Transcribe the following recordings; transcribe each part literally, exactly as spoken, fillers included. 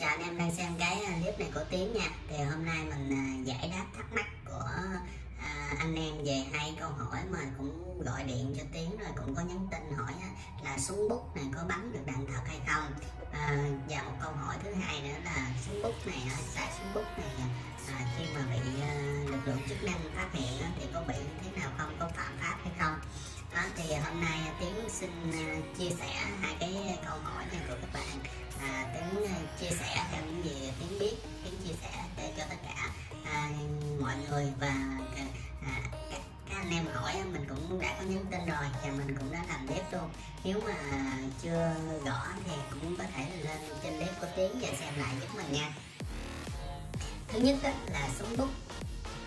Chào anh em đang xem cái clip này của Tiến nha. Thì hôm nay mình giải đáp thắc mắc của anh em về hai câu hỏi mà cũng gọi điện cho Tiến rồi cũng có nhắn tin hỏi là súng bút này có bắn được đạn thật hay không. Và một câu hỏi thứ hai nữa là súng bút này, xài súng bút này khi mà bị lực lượng chức năng phát hiện thì có bị thế nào không, có phạm pháp hay không. Đó, thì hôm nay Tiến xin chia sẻ hai cái câu hỏi này của các bạn. À, Tiến chia sẻ theo những gì Tiến biết, Tiến chia sẻ để cho tất cả à, mọi người và à, các, các anh em hỏi mình cũng đã có nhắn tin rồi và mình cũng đã làm clip luôn. Nếu mà chưa rõ thì cũng có thể lên trên clip của Tiến và xem lại giúp mình nha. Thứ nhất là súng bút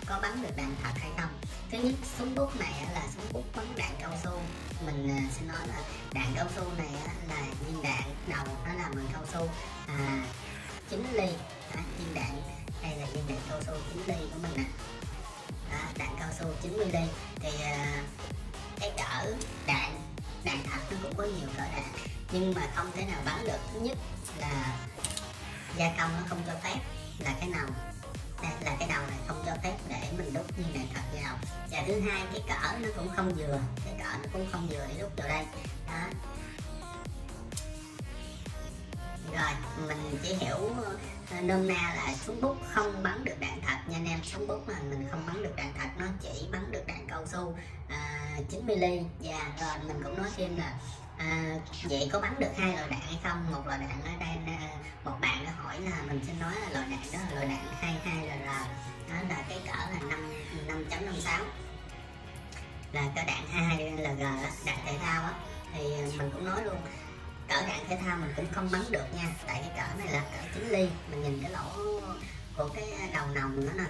có bắn được đạn thật hay không. Thứ nhất, súng bút này là súng bút bắn đạn cao su. Mình sẽ nói là đạn cao su này là viên đạn đầu nó là bằng cao su à, chín ly. Đó, viên đạn đây là viên đạn cao su chín ly của mình nè. Đó, đạn cao su chín mươi ly thì cái cỡ đạn đạn thật nó cũng có nhiều cỡ đạn nhưng mà không thể nào bắn được. Thứ nhất là gia công nó không cho phép, là cái nào đây là cái đầu này không cho phép để mình đúc viên đạn thật vào. Và thứ hai, cái cỡ nó cũng không vừa, cái cỡ nó cũng không vừa để đúc vào đây. Đó, rồi mình chỉ hiểu nôm na là súng bút không bắn được đạn thật nha anh em. Súng bút mà mình không bắn được đạn thật, nó chỉ bắn được đạn cao su à, chín mươi ly. Và rồi mình cũng nói thêm là à, vậy có bắn được hai loại đạn hay không. Một loại đạn ở đây, một bạn đã hỏi là mình sẽ nói là loại đạn đó là loại đạn hai hai lờ lờ, đó là cái cỡ là năm chấm năm sáu, là cỡ đạn hai hai lờ lờ đạn thể thao á. Thì mình cũng nói luôn cỡ đạn thể thao mình cũng không bắn được nha, tại cái cỡ này là cỡ chín ly. Mình nhìn cái lỗ của cái đầu nòng nữa nè,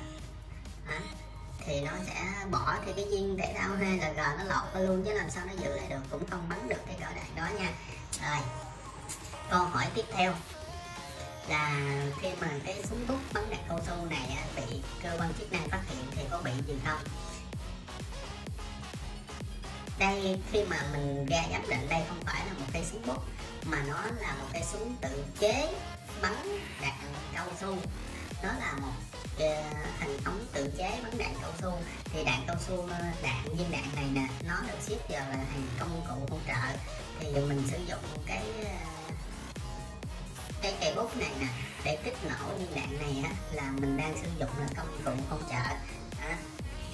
thì nó sẽ bỏ thì cái viên thể thao hai lờ lờ nó lọt ra luôn chứ làm sao nó giữ lại được, cũng không bắn được cái cỡ đạn đó nha. Rồi câu hỏi tiếp theo là khi mà cái súng bút bắn đạn cao su này bị cơ quan chức năng phát hiện thì có bị gì không. Đây khi mà mình ra giám định đây không phải là một cây súng bút mà nó là một cây súng tự chế bắn đạn cao su. Nó là một thành ống tự chế bắn đạn cao su. Thì đạn cao su, đạn viên đạn này nè, nó được xếp vào là hàng công cụ hỗ trợ. Thì mình sử dụng cái cái cây bút này nè để kích nổ viên đạn này á, là mình đang sử dụng là công cụ hỗ trợ. Đó,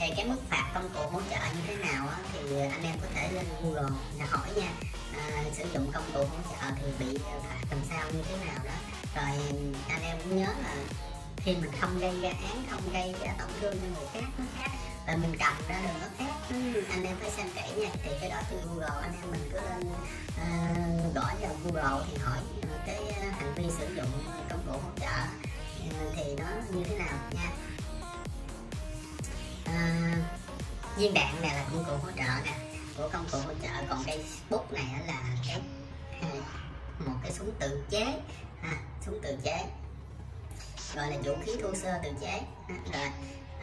thì cái mức phạt công cụ hỗ trợ như thế nào á, thì anh em có thể lên Google là hỏi nha. À, sử dụng công cụ hỗ trợ thì bị phạt làm sao, như thế nào đó. Rồi anh em cũng nhớ là khi mình không gây ra án, không gây ra tổn thương cho người khác nó khác, và mình cầm ra đường nó khác. Anh em phải xem kỹ nha. Thì cái đó trên Google anh em mình cứ lên uh, gõ vào Google thì hỏi cái hành vi sử dụng công cụ hỗ trợ thì nó như thế nào nha. Uh, viên đạn này là công cụ hỗ trợ nè, của công cụ hỗ trợ. Còn cây bút này là cái, một cái súng tự chế ha, súng tự chế gọi là vũ khí thô sơ tự chế. Rồi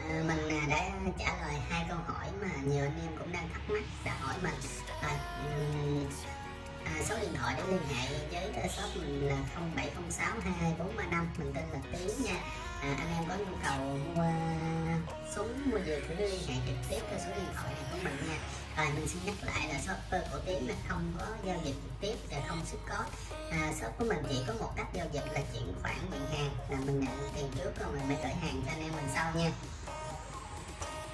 à, mình đã trả lời hai câu hỏi mà nhiều anh em cũng đang thắc mắc đã hỏi mình. À, à, số điện thoại để liên hệ với shop mình là không bảy không sáu hai hai bốn ba năm. Mình tên là Tiến nha. À, anh em có nhu cầu mua súng mua gì thì liên hệ trực tiếp theo số điện thoại này của mình nha. Rồi mình xin nhắc lại là shop của Tiến là không có giao dịch trực tiếp và không ship code. À, shop của mình chỉ có một cách giao dịch là chuyển khoản nhận hàng, là mình nhận tiền trước rồi mình mới gửi hàng cho anh em mình sau nha.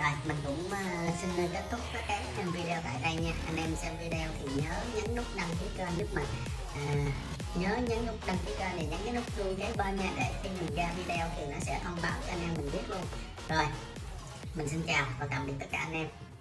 Rồi mình cũng uh, xin kết thúc cái video tại đây nha. Anh em xem video thì nhớ nhấn nút đăng ký kênh giúp mình. À, nhớ nhấn nút đăng ký kênh này, nhấn cái nút chuông kế bên nha, để khi mình ra video thì nó sẽ thông báo cho anh em mình biết luôn. Rồi mình xin chào và tạm biệt tất cả anh em.